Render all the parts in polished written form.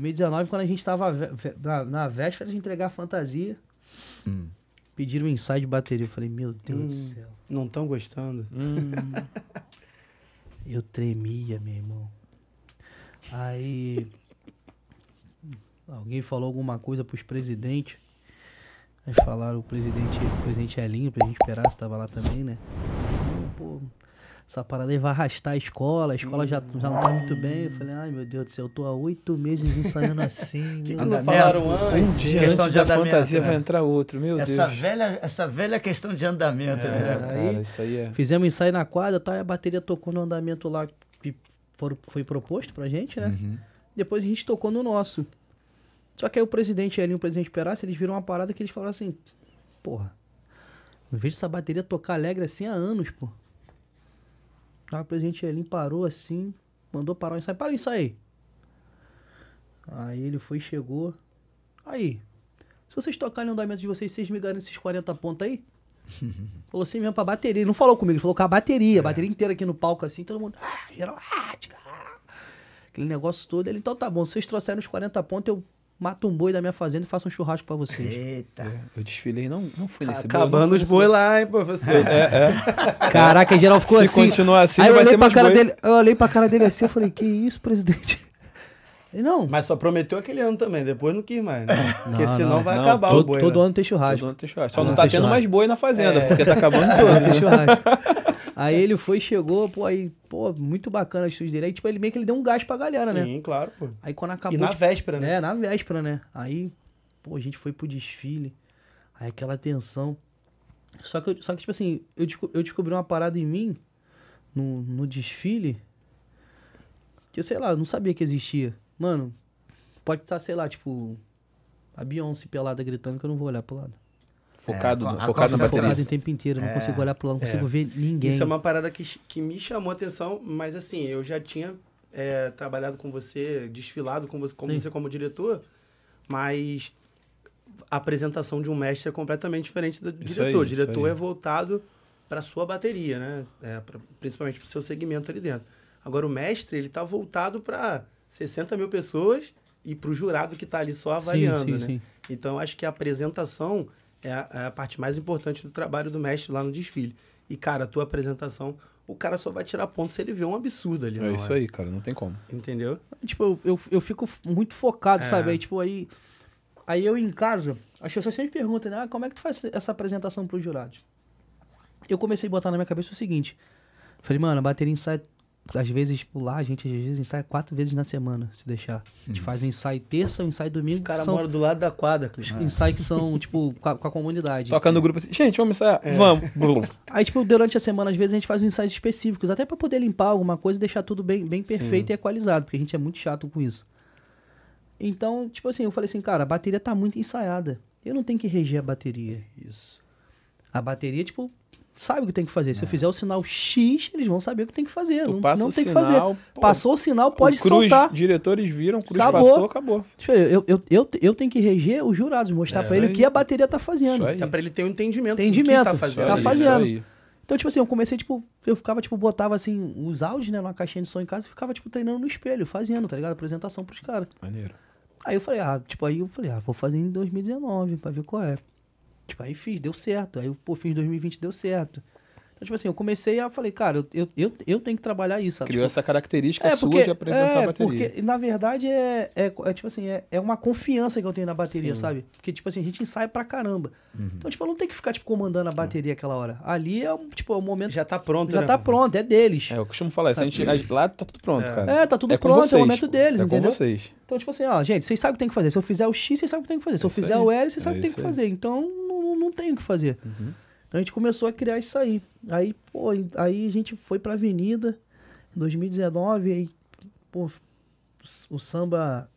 2019, quando a gente tava na véspera de entregar a fantasia, pediram um ensaio de bateria. Eu falei, meu Deus do céu. Não estão gostando? Eu tremia, meu irmão. Aí alguém falou alguma coisa pros presidentes. Aí falaram, o presidente Elinho, o presidente Perácia estava lá também, né? Assim, pô, essa parada aí vai arrastar a escola já não tá muito bem. Eu falei, ai meu Deus do céu, eu tô há 8 meses ensaiando assim. Que não falaram antes? Um dia antes da fantasia vai entrar outro, meu Deus. Essa velha questão de andamento, né? Aí, cara, isso aí é... Fizemos ensaio na quadra, tá, e a bateria tocou no andamento lá que foi proposto pra gente, né? Uhum. Depois a gente tocou no nosso. Só que aí o presidente Elinho e o presidente Perácia, eles viram uma parada que eles falaram assim, porra, não vejo essa bateria tocar alegre assim há anos, pô. Aí o presidente Elinho parou assim, mandou parar o ensaio, para o ensaio. Aí ele foi, chegou. Aí, se vocês tocarem o andamento de vocês, vocês me garantem esses 40 pontos aí? Falou assim mesmo pra bateria, ele não falou comigo, ele falou com a bateria inteira aqui no palco assim, todo mundo, geral, aquele negócio todo. Ele, então tá bom, se vocês trouxerem os 40 pontos, eu... mato um boi da minha fazenda e faço um churrasco pra vocês. Eita. Eu desfilei, não fui nesse boi. Acabando os boi lá, hein, professor. Caraca, em geral ficou assim. Se continuar assim, aí vai ter mais boi. Eu olhei pra cara dele assim, eu falei, que isso, presidente? Ele, não. Mas só prometeu aquele ano também, depois não quis mais, né? Porque senão vai acabar o boi. Todo ano tem churrasco. Todo ano tem churrasco. Só não tá tendo mais boi na fazenda, porque tá acabando tudo. Aí ele foi, chegou, pô, aí, pô, muito bacana as suas dele. Aí, tipo, ele meio que ele deu um gás pra galera, né? Sim, claro, pô. Aí quando acabou... E na véspera, né? É, na véspera, né? Aí, pô, a gente foi pro desfile, aí aquela tensão. Só que tipo assim, eu descobri uma parada em mim, no desfile, que eu, sei lá, não sabia que existia. Mano, pode estar, sei lá, tipo, a Beyoncé pelada gritando que eu não vou olhar pro lado. Focado na bateria. Focado o tempo inteiro, não consigo olhar pro lado, não consigo ver ninguém. Isso é uma parada que me chamou a atenção, mas assim, eu já tinha trabalhado com você, desfilado com você como diretor, mas a apresentação de um mestre é completamente diferente do diretor. Aí, o diretor é voltado pra sua bateria, né? Principalmente pro seu segmento ali dentro. Agora o mestre, ele tá voltado pra 60 mil pessoas e pro jurado que tá ali só avaliando, né? Sim. Então acho que a apresentação... É a parte mais importante do trabalho do mestre lá no desfile. E, cara, a tua apresentação, o cara só vai tirar ponto se ele vê um absurdo ali. É isso aí, cara, não tem como. Entendeu? Tipo, eu fico muito focado, sabe? Aí, tipo, aí eu em casa, as pessoas sempre perguntam, né? Ah, como é que tu faz essa apresentação pro jurado? Eu comecei a botar na minha cabeça o seguinte. Falei, mano, a bateria ensaia, às vezes, tipo, lá a gente às vezes ensaia 4 vezes na semana, se deixar. A gente faz um ensaio terça, um ensaio domingo. O cara mora do lado da quadra, Cristian. Ensaio que são, tipo, com a comunidade. Toca assim. No grupo assim, gente, vamos ensaiar? Vamos. Aí, tipo, durante a semana, às vezes, a gente faz uns ensaios específicos, até pra poder limpar alguma coisa e deixar tudo bem perfeito e equalizado, porque a gente é muito chato com isso. Então, tipo assim, eu falei assim, cara, a bateria tá muito ensaiada. Eu não tenho que reger a bateria. Isso. A bateria, tipo... sabe o que tem que fazer. Se eu fizer o sinal X, eles vão saber o que tem que fazer. Não, não tem o que fazer. Pô, passou o sinal, pode soltar. Os diretores viram, cruz acabou. Passou, acabou. Eu tenho que reger os jurados, mostrar pra ele o que a bateria tá fazendo. É pra ele ter um entendimento do que tá fazendo. Então, tipo assim, eu comecei, tipo, eu ficava, tipo, botava, assim, os áudios, né, numa caixinha de som em casa e ficava, tipo, treinando no espelho, fazendo, tá ligado? Apresentação pros caras. Maneiro. Aí eu falei, vou fazer em 2019, pra ver qual é. Tipo, aí fiz, deu certo. Aí, pô, fiz em 2020, deu certo. Então, tipo assim, eu comecei a... Falei, cara, eu tenho que trabalhar isso. Sabe? Criou essa característica sua de apresentar a bateria. Porque, na verdade, tipo assim, é uma confiança que eu tenho na bateria, sabe? Porque, tipo assim, a gente ensaia pra caramba. Então, tipo, eu não tenho que ficar, tipo, comandando a bateria aquela hora. Ali é, tipo, é o momento... Já tá pronto, já né? Já tá pronto, é deles. Eu costumo falar isso. Lá tá tudo pronto, cara. Tá tudo pronto, vocês, é o momento deles, entendeu? Com vocês. Então, tipo assim, ó, gente, vocês sabem o que tem que fazer. Se eu fizer o X, vocês sabem o que tem que fazer. Se eu fizer o L, vocês sabem o que tem que fazer. Então... não tem o que fazer. Então a gente começou a criar isso aí. Aí, pô, aí a gente foi pra avenida em 2019, aí, pô, o samba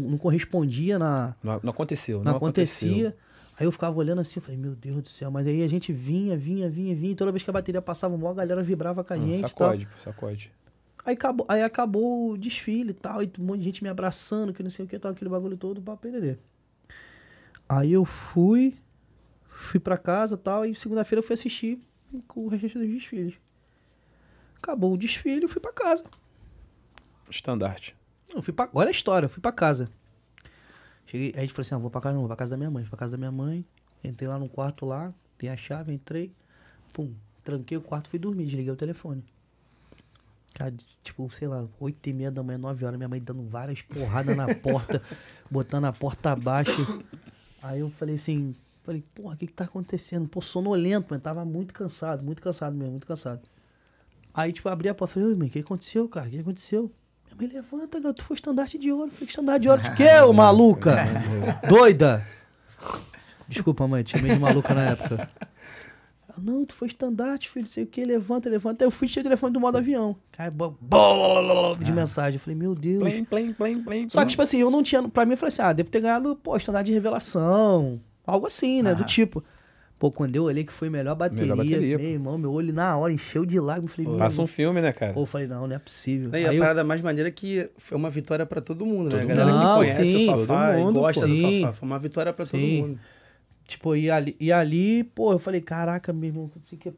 não correspondia na... Não aconteceu. Não acontecia. Aí eu ficava olhando assim, eu falei, meu Deus do céu, mas aí a gente vinha, e toda vez que a bateria passava, a maior galera vibrava com a gente. Sacode. Aí acabou o desfile e tal, e um monte de gente me abraçando, que não sei o que, tal, aquele bagulho todo, papererê. Aí eu fui pra casa e tal, e segunda-feira eu fui assistir com o restante dos desfiles. Acabou o desfile, eu fui pra casa. Estandarte. Eu fui pra... Olha a história, eu fui pra casa. Cheguei, aí a gente falou assim, ah, vou pra casa não, vou pra casa da minha mãe. Fui pra casa da minha mãe, entrei lá no quarto lá, tem a chave, entrei, pum, tranquei o quarto, fui dormir, desliguei o telefone. Cara, tipo, sei lá, 8h30 da manhã, 9h, minha mãe dando várias porradas na porta, botando a porta abaixo. Aí eu falei assim, falei, porra, o que que tá acontecendo? Pô, sonolento, mano, tava muito cansado mesmo, muito cansado. Aí, tipo, abri a porta, falei, oi, mãe, o que aconteceu, cara? O que aconteceu? Minha mãe, levanta, garoto, tu foi estandarte de ouro. Eu falei, estandarte de ouro de quê, ô maluca? Doida! Desculpa, mãe, tinha meio de maluca na época. Não, tu foi estandarte, filho, não sei o que, levanta, levanta. Aí eu fui, tirei o telefone do modo avião. Cai, de mensagem. Eu falei, meu Deus. Plim, plim, plim, plim. Só que, tipo assim, eu não tinha, pra mim, eu falei assim, ah, devo ter ganhado, pô, estandarte de revelação, algo assim, né, do tipo. Pô, quando eu olhei que foi melhor bateria meu irmão, meu olho na hora encheu de lágrimas. Passa um filme, né, cara? Pô, eu falei, não, não é possível. E a parada mais maneira é que foi uma vitória pra todo mundo, né? A galera que conhece o Fafá e gosta do Fafá, foi uma vitória pra todo mundo. Tipo, e ali, pô, eu falei, caraca, meu irmão,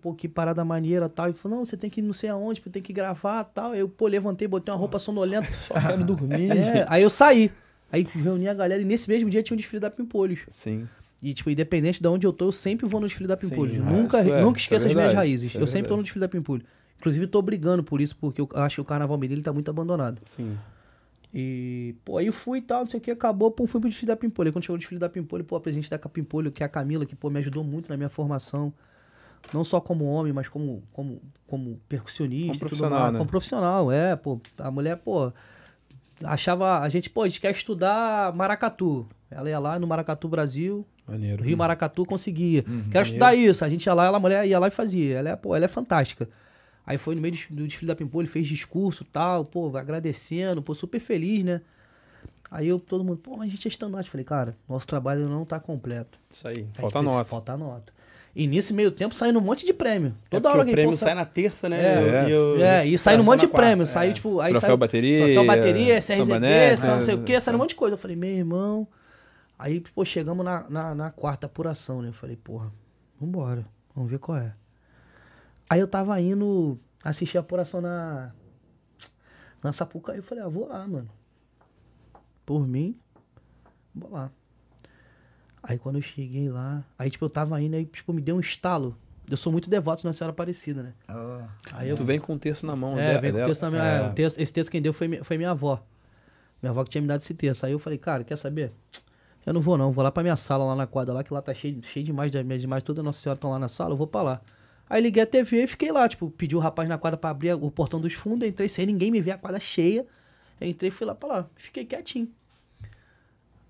pô, que parada maneira, tal. Ele falou, não, você tem que ir não sei aonde, tem que gravar, tal. Eu, pô, levantei, botei uma roupa sonolenta, só pra me dormir. É, aí eu saí. Aí reuni a galera e nesse mesmo dia tinha um desfile da Pimpolhos. Sim. E, tipo, independente de onde eu tô, eu sempre vou no desfile da Pimpolhos. Nunca esqueço as minhas raízes. Eu sempre tô no desfile da Pimpolhos. Inclusive, tô brigando por isso, porque eu acho que o Carnaval Mineiro tá muito abandonado. Sim. E, pô, aí eu fui e tal, não sei o que, acabou, pô, fui pro desfile da Pimpolho. Aí quando chegou o desfile da Pimpolho, pô, a presidente da Capimpolho, que é a Camila, que, pô, me ajudou muito na minha formação, não só como homem, mas como percussionista. Como profissional, tudo, né? Como profissional, é, pô, a mulher, pô, achava, a gente, pô, a gente quer estudar maracatu. Ela ia lá no Maracatu Brasil, maneiro, Rio, né? Maracatu, conseguia. Quero estudar isso, a gente ia lá, ela, a mulher ia lá e fazia, ela é, pô, ela é fantástica. Aí foi no meio do desfile da Pimpolho, fez discurso e tal, pô, agradecendo, pô, super feliz, né? Aí eu, todo mundo, pô, mas a gente é estandarte. Falei, cara, nosso trabalho não tá completo. Isso aí, falta nota. Falta nota. E nesse meio tempo saindo um monte de prêmio. Toda hora que o prêmio sai na terça, né? E saindo um monte de prêmio. Saiu, tipo, aí saiu Troféu Bateria, CRZT, não sei o quê, saiu um monte de coisa. Eu falei, meu irmão. Aí, pô, chegamos na quarta apuração, né? Eu falei, porra, vambora, vamos ver qual é. Aí eu tava indo assistir a apuração na Sapuca. Aí eu falei, ah, vou lá, mano. Por mim, vou lá. Aí quando eu cheguei lá, aí tipo, eu tava indo, aí tipo, me deu um estalo. Eu sou muito devoto na Nossa Senhora Aparecida, né? Oh. Aí tu vem com o terço na mão. É, vem com o terço na minha mão. Esse terço quem deu foi minha avó. Minha avó que tinha me dado esse terço. Aí eu falei, cara, quer saber? Eu não vou não, vou lá pra minha sala, lá na quadra, lá que lá tá cheio de imagens, minhas imagens, toda a Nossa Senhora estão lá na sala, eu vou pra lá. Aí liguei a TV e fiquei lá, tipo, pedi o rapaz na quadra pra abrir o portão dos fundos, entrei sem ninguém me ver, a quadra cheia. Eu entrei e fui lá pra lá, fiquei quietinho.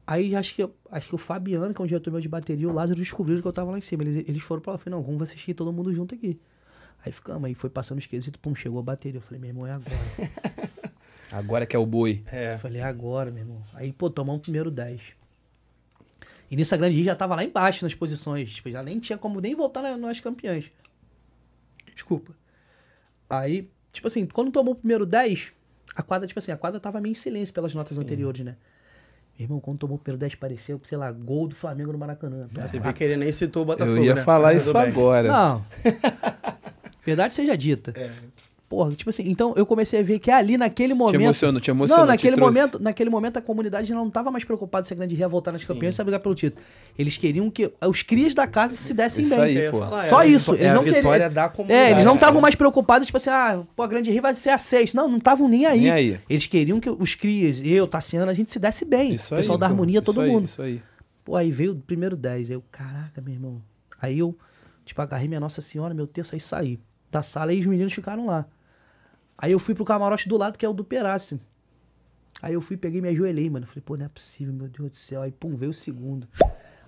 Aí acho que o Fabiano, que é um diretor meu de bateria, o Lázaro descobriram que eu tava lá em cima. Eles foram pra lá, eu falei, não, vamos assistir todo mundo junto aqui. Aí ficamos, aí foi passando esquisito, pum, chegou a bateria, eu falei, meu irmão, é agora. Agora que é o boi. É. Eu falei, é agora, meu irmão. Aí, pô, tomamos o primeiro 10. E nessa Grande Rio já tava lá embaixo nas posições, tipo, já nem tinha como nem voltar nas campeãs. Desculpa. Aí, tipo assim, quando tomou o primeiro 10, a quadra tava meio em silêncio pelas notas anteriores, né? Meu irmão, quando tomou o primeiro 10, pareceu, sei lá, gol do Flamengo no Maracanã. Você vê que ele nem citou o Botafogo, né? Eu ia falar isso agora. Não. Verdade seja dita. É. Porra, tipo assim, então eu comecei a ver que ali naquele momento... Te emocionou, não, naquele momento a comunidade já não tava mais preocupada se a Grande Rio ia voltar nas campeões e brigar pelo título. Eles queriam que os crias da casa se dessem isso bem. Aí, pô. Só isso. Eles não queriam... eles não estavam mais preocupados, tipo assim, ah, pô, a Grande Rio vai ser a 6. Não estavam nem aí. Eles queriam que os crias, eu, Taciana, a gente se desse bem. Isso aí, pessoal da harmonia, todo mundo. Isso aí. Pô, aí veio o primeiro 10. Eu, caraca, meu irmão. Aí eu, tipo, agarrei minha Nossa Senhora, meu terço, aí saí da sala e os meninos ficaram lá. Aí eu fui pro camarote do lado, que é o do Perácia. Aí eu fui, peguei e me ajoelhei, mano. Falei, pô, não é possível, meu Deus do céu. Aí, pum, veio o segundo.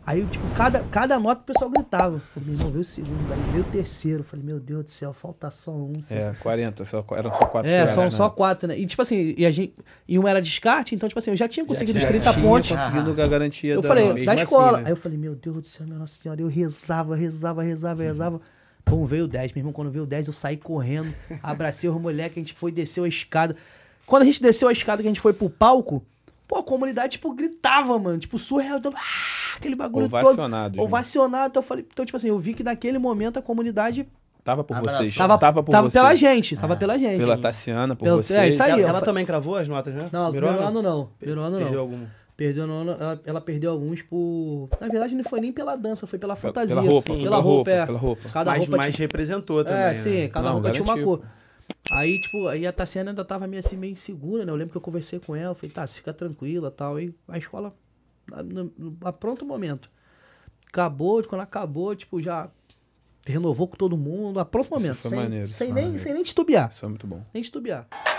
Aí, tipo, cada nota o pessoal gritava. Falei, meu irmão, veio o segundo. Aí veio o terceiro. Falei, meu Deus do céu, falta só um. Sabe? É, 40, eram só 4. É, só 4, né? E, tipo assim, e uma era descarte, então, tipo assim, eu já tinha conseguido os 30 pontos. Conseguindo a garantia eu falei, da escola. Assim, né? Aí eu falei, meu Deus do céu, minha Nossa Senhora. Eu rezava. Bom, veio o 10, meu irmão, quando veio o 10 eu saí correndo, abracei os moleques, a gente foi, desceu a escada. Quando a gente desceu a escada, que a gente foi pro palco, pô, a comunidade, tipo, gritava, mano, tipo, surreal, aquele bagulho ovacionado, todo. Ovacionado. Então eu falei, então, tipo assim, eu vi que naquele momento a comunidade Tava por vocês. Tava pela gente. Pela Taciana, por vocês. É isso aí. Ela também cravou as notas, né? Não, primeiro ano não. Perdeu algum? Ela perdeu alguns por... Na verdade, não foi nem pela dança, foi pela fantasia. Pela roupa. Assim, pela roupa. Cada roupa mais tinha... representou também. É, sim. Cada roupa garantiu. Tinha uma cor. Aí, tipo, aí a Taciana ainda tava meio assim, meio insegura, né? Eu lembro que eu conversei com ela, falei, tá, fica tranquila e tal. Aí a escola, a pronto momento. Acabou, quando acabou, tipo, já... Renovou com todo mundo, a pronto momento. Isso foi maneiro. Sem nem titubear. Isso é muito bom. Nem titubear.